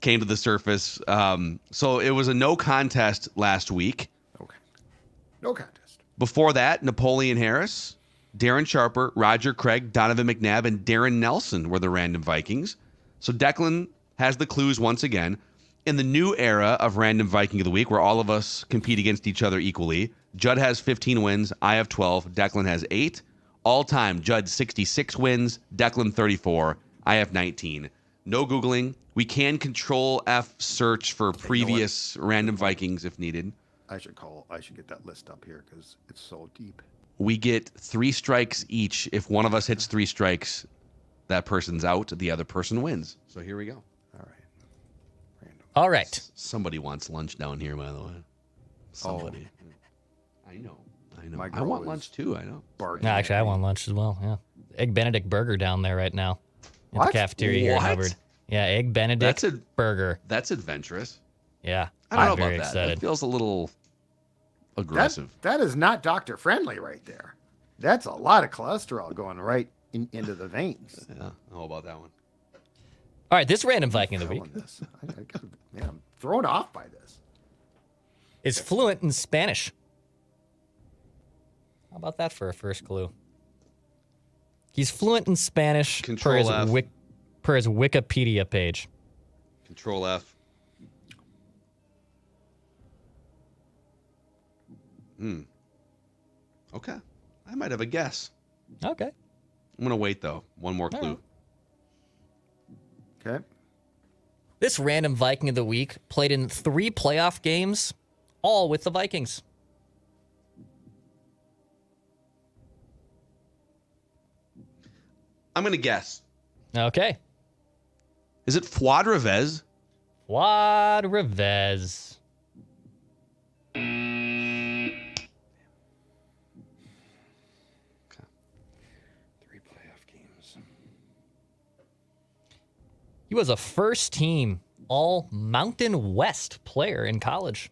came to the surface. So it was a no contest last week. Okay. No contest. Before that, Napoleon Harris, Darren Sharper, Roger Craig, Donovan McNabb, and Darren Nelson were the random Vikings. So Declan has the clues once again. In the new era of random Viking of the week, where all of us compete against each other equally, Judd has 15 wins. I have 12. Declan has 8. All time, Judd 66 wins. Declan 34. I have 19. No Googling. We can Control-F search for previous random Vikings if needed. I should get that list up here because it's so deep. We get 3 strikes each. If one of us hits 3 strikes, that person's out. The other person wins. So here we go. All right. Random. All right. Somebody wants lunch down here, by the way. Somebody. Oh. I know. I know. I want lunch, too. I know. No, actually, I want lunch as well. Yeah. Egg Benedict burger down there right now. At the cafeteria here in Hubbard. Yeah, Egg Benedict burger. That's adventurous. Yeah. I don't know about that. It feels a little aggressive. That is not doctor friendly right there. That's a lot of cholesterol going right into the veins. Yeah, I don't know about that one. All right, this random Viking of the week. Man, I'm thrown off by this. Is fluent in Spanish. How about that for a first clue? He's fluent in Spanish per his Wikipedia page. Control F. Hmm. Okay. I might have a guess. Okay. I'm going to wait, though. One more clue. Right. Okay. This random Viking of the week played in 3 playoff games, all with the Vikings. I'm going to guess. Okay. Is it Fuad Revez? Fuad Revez. Okay. 3 playoff games. He was a first-team All-Mountain West player in college.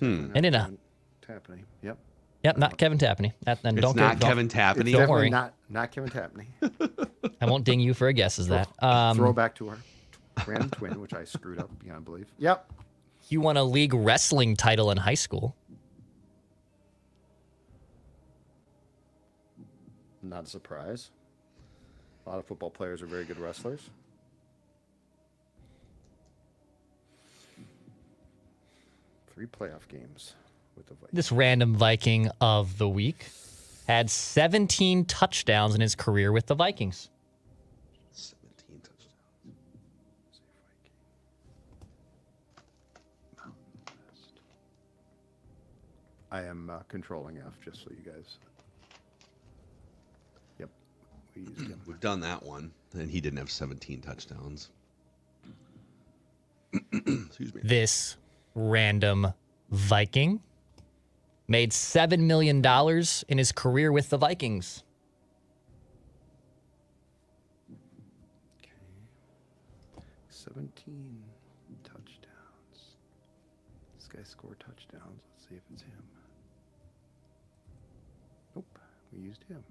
And in a... Tappany. Yep. Yep, not Kevin Tappany. Kevin Tappany. Don't worry. Not Kevin Tappany. I won't ding you for a guess as that. Throwback to our random twin, which I screwed up beyond belief. Yep. He won a league wrestling title in high school. Not a surprise. A lot of football players are very good wrestlers. Three playoff games. This random Viking of the week had 17 touchdowns in his career with the Vikings. 17 touchdowns. I am controlling F just so you guys. Yep. We used him. We've done that one, and he didn't have 17 touchdowns. Excuse me. This random Viking made $7 million in his career with the Vikings. Okay. 17 touchdowns. This guy scored touchdowns. Let's see if it's him. Nope, we used him.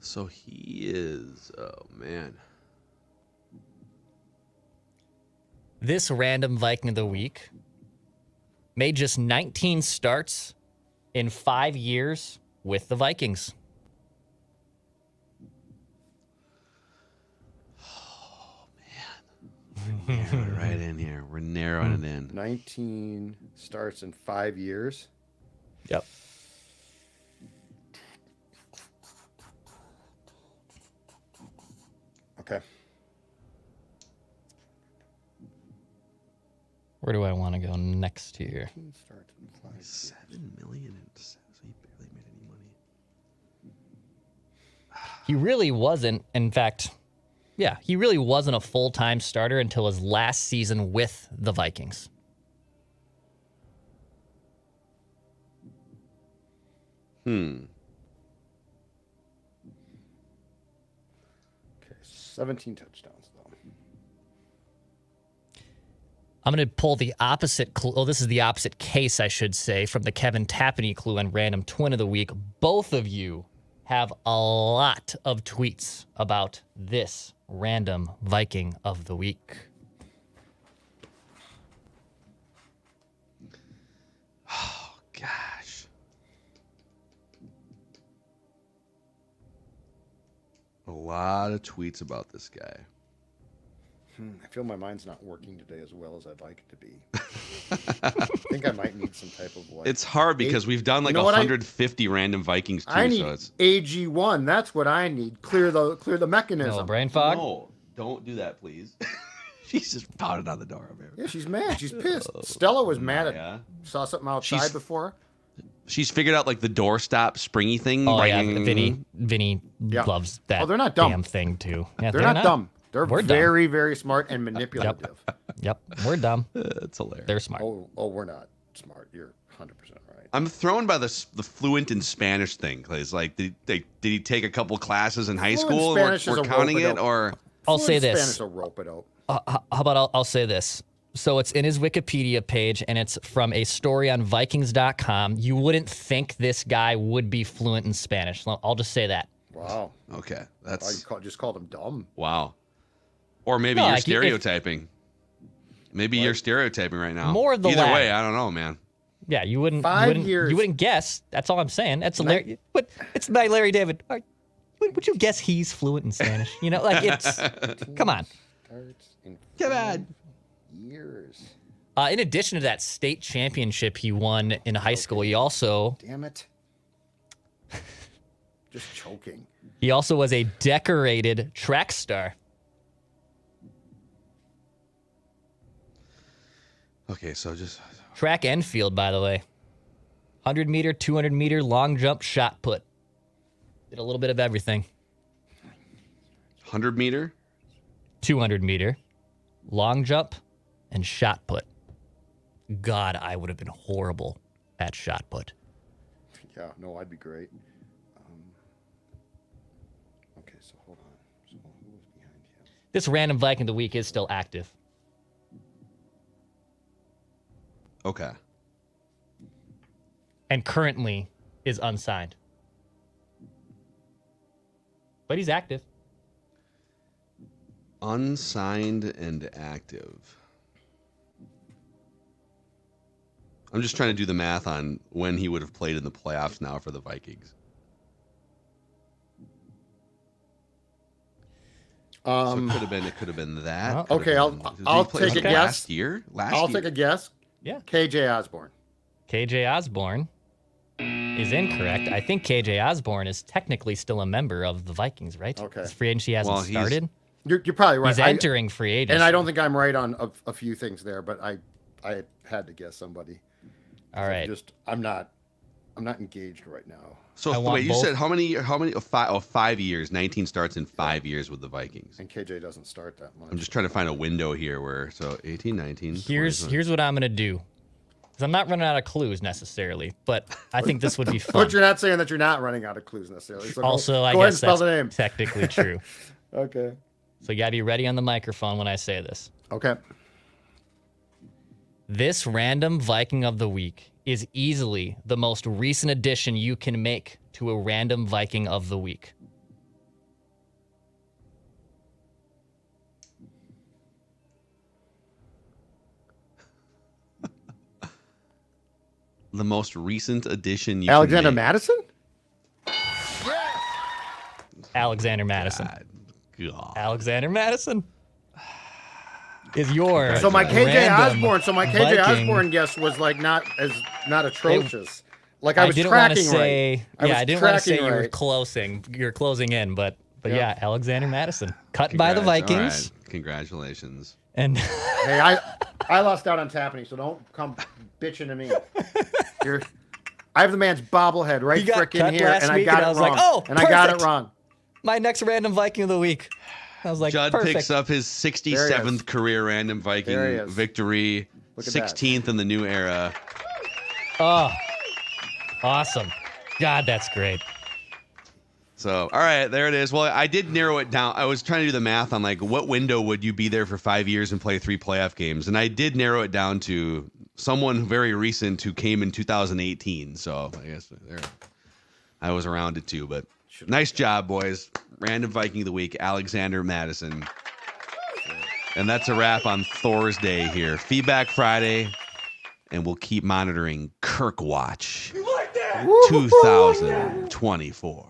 So he is, oh man. This random Viking of the week made just 19 starts in 5 years with the Vikings. Oh, man. We're narrowing right in here. We're narrowing it in. 19 starts in 5 years. Yep. Okay. Where do I want to go next here? $7 million. So he barely made any money. He really wasn't. In fact, yeah, he really wasn't a full-time starter until his last season with the Vikings. Okay, 17 touchdowns. I'm going to pull the opposite clue. Oh, this is the opposite case, I should say, from the Kevin Tappany clue and random twin of the week. Both of you have a lot of tweets about this random Viking of the week. Oh, gosh. A lot of tweets about this guy. I feel my mind's not working today as well as I'd like it to be. I think I might need some type of, like, it's hard because we've done like 150 random Vikings too. I need AG1. That's what I need. Clear the mechanism. No, brain fog. No, don't do that, please. She's just pounded on the door over here. Yeah, she's mad. She's pissed. Stella was mad at saw something outside before. She's figured out like the doorstop springy thing. Oh yeah, Vinny loves that. Oh, they're not dumb. Damn thing too. Yeah, they're not dumb. We're very, very smart and manipulative. Yep. We're dumb. It's hilarious. They're smart. Oh, we're not smart. You're 100% right. I'm thrown by the fluent in Spanish thing. It's like, did he take a couple classes in high school? And we're counting it, or I'll say this. Spanish will rope it out. How about I'll say this. So it's in his Wikipedia page, and it's from a story on Vikings.com. You wouldn't think this guy would be fluent in Spanish. I'll just say that. Wow. Okay. That's. I just called him dumb. Wow. Or maybe you're stereotyping. Maybe you're stereotyping right now. More of the latter. Either way, I don't know, man. Yeah, you wouldn't. 5 years. You wouldn't guess. That's all I'm saying. That's hilarious. But it's by Larry David. Would you guess he's fluent in Spanish? You know, like it's. Come on. Come on. Years. In addition to that state championship he won in high school, he also. Damn it. Just choking. He also was a decorated track star. Okay, so just track and field, by the way. 100-meter, 200-meter, long jump, shot put. Did a little bit of everything. 100-meter, 200-meter, long jump, and shot put. God, I would have been horrible at shot put. Yeah, no, I'd be great. Okay, so hold on. So who was behind him? This random Viking of the week is still active. Okay. And currently is unsigned. But he's active. Unsigned and active. I'm just trying to do the math on when he would have played in the playoffs now for the Vikings. So it could have been that. Okay, I'll take a guess. Last year? I'll take a guess. Yeah. KJ Osborne. KJ Osborne is incorrect. I think KJ Osborne is technically still a member of the Vikings, right? Okay. His free agency hasn't started. You're probably right. He's entering free agency. And I don't think I'm right on a few things there, but I had to guess somebody. All right. I'm not engaged right now. So wait, you said how many? 5 years. 19 starts in 5 years with the Vikings. And KJ doesn't start that much. I'm just trying to find a window here where 18, 19. Here's what I'm gonna do, because I'm not running out of clues necessarily, but I think this would be fun. But you're not saying that you're not running out of clues necessarily. So also, I guess that's technically true. Okay. So you gotta be ready on the microphone when I say this. Okay. This random Viking of the week is easily the most recent addition you can make to a random Viking of the week. The most recent addition you can make. Madison? Yes! Alexander Madison. God. Alexander Madison is your so my KJ Osborne guess was like not atrocious. Like I was tracking right. Yeah, I didn't want to say you were closing. You're closing in, but yeah, Alexander Madison cut by the Vikings. Right. Congratulations. And hey, I lost out on Tappany, so don't come bitching to me. I have the man's bobblehead right frickin' here, and I got it wrong. Like, oh, and I got it wrong. My next random Viking of the week. I was like, Judd picks up his 67th career random Viking victory, 16th in the new era. Oh, awesome. God, that's great. So, all right, there it is. Well, I did narrow it down. I was trying to do the math on, like, what window would you be there for 5 years and play 3 playoff games? And I did narrow it down to someone very recent who came in 2018. So, I guess there I was around it too, but nice job, boys. Random Viking of the week, Alexander Madison. And that's a wrap on Thor's Day here. Feedback Friday, and we'll keep monitoring Kirk Watch 2024.